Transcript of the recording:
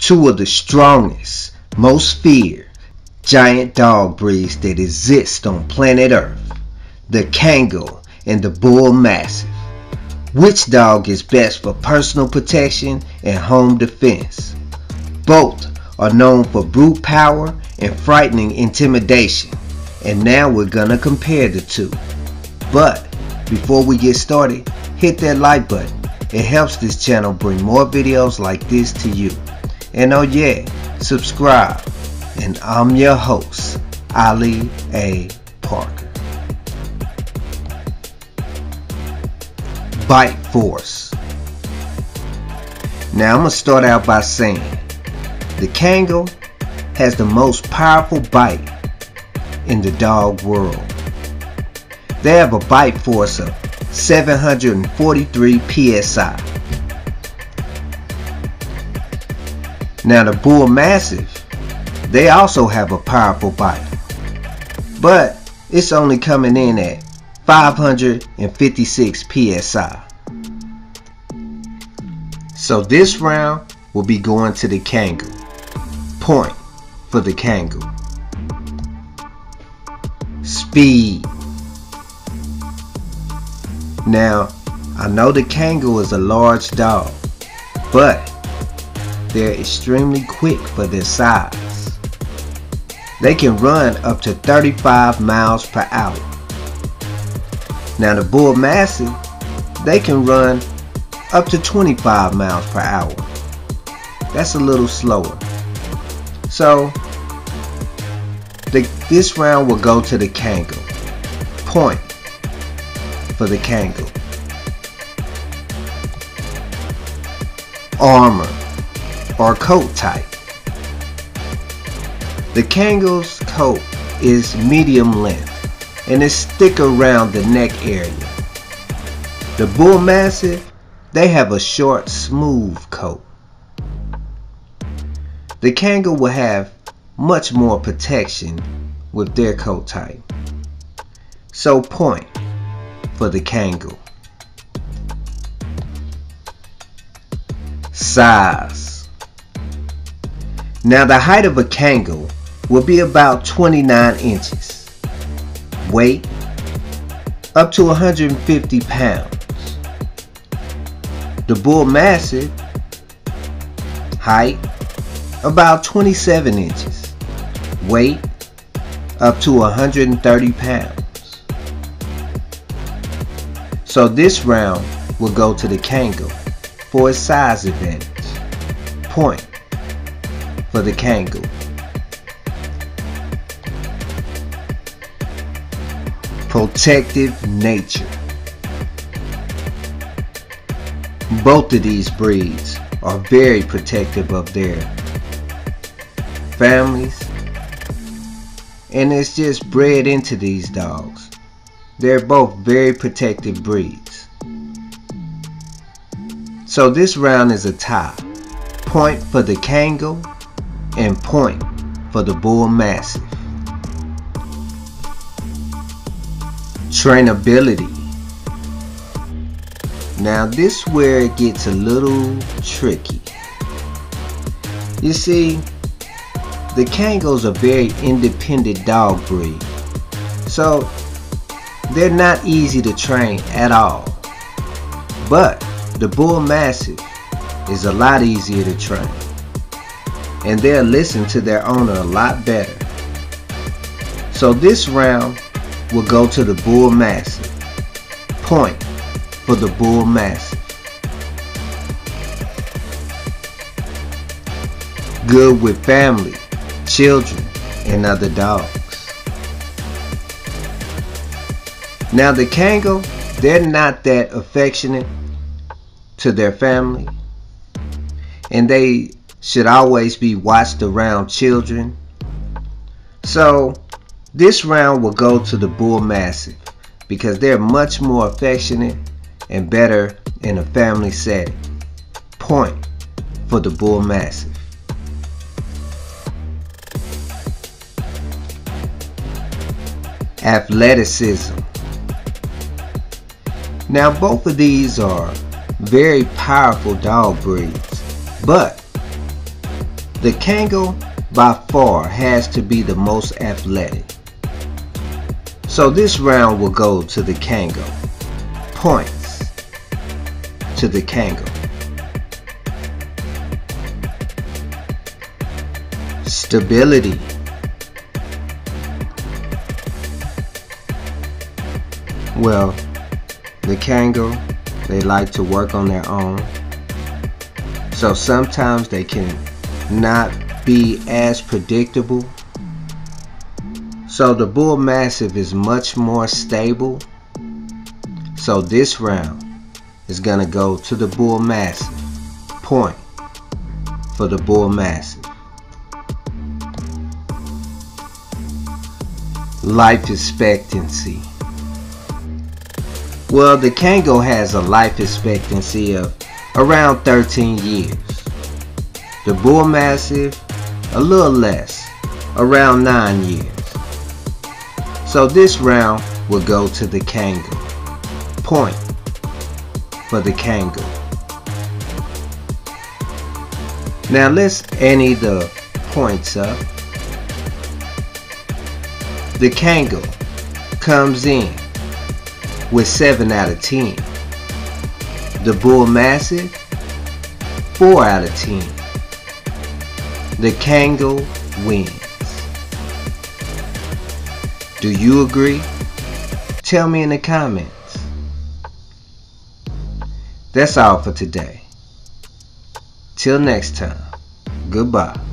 two of the strongest, most feared, giant dog breeds that exist on planet Earth, the Kangal and the Bull Mastiff. Which dog is best for personal protection and home defense? Both are known for brute power and frightening intimidation, and now we're gonna compare the two. But before we get started, hit that like button. It helps this channel bring more videos like this to you. And oh yeah, subscribe. And I'm your host, Ali A. Parker. Bite force. Now I'm going to start out by saying the Kangal has the most powerful bite in the dog world. They have a bite force of 743 PSI. Now the Bull Mastiff, they also have a powerful bite, but it's only coming in at 556 PSI. So this round will be going to the Kangal. Point for the Kangal. Speed. Now, I know the Kangal is a large dog, but they're extremely quick for their size. They can run up to 35 miles per hour. Now the Bull Mastiff, they can run up to 25 miles per hour. That's a little slower. So, this round will go to the Kangal. Point for the Kangal. Armor or coat type. The Kangal's coat is medium length and it's thick around the neck area. The Bull Mastiff, they have a short, smooth coat. The Kangal will have much more protection with their coat type. So point for the Kangal. Size. Now the height of a Kangal will be about 29 inches. Weight up to 150 pounds. The Bull Mastiff, height about 27 inches. Weight up to 130 pounds. So this round will go to the Kangal for its size advantage. Point for the Kangal. Protective nature. Both of these breeds are very protective of their families, and it's just bred into these dogs. They're both very protective breeds. So this round is a tie. Point for the Kangal and point for the Bull Mastiff. Trainability. Now this is where it gets a little tricky. You see, the Kangal's a very independent dog breed. So they're not easy to train at all. But the Bull Mastiff is a lot easier to train. And they'll listen to their owner a lot better. So this round will go to the Bull Mastiff. Point for the Bull Mastiff. Good with family, children, and other dogs. Now the Kangal, they're not that affectionate to their family, and they should always be watched around children. So this round will go to the Bull Mastiff because they're much more affectionate and better in a family setting. Point for the Bull Mastiff. Athleticism. Now both of these are very powerful dog breeds, but The Kangal by far has to be the most athletic. So this round will go to the Kangal. Points to the Kangal. Stability. Well, the Kangal, they like to work on their own. So sometimes they can not be as predictable. So the Bull Mastiff is much more stable. So this round is gonna go to the Bull Mastiff. Point for the Bull Mastiff. Life expectancy. Well, the Kangal has a life expectancy of around 13 years. The Bull Mastiff, a little less, around 9 years. So this round will go to the Kangal. Point for the Kangal. Now let's ante the points up. The Kangal comes in with 7 out of 10. The Bull Mastiff, 4 out of 10. The Kangal wins. Do you agree? Tell me in the comments. That's all for today. Till next time. Goodbye.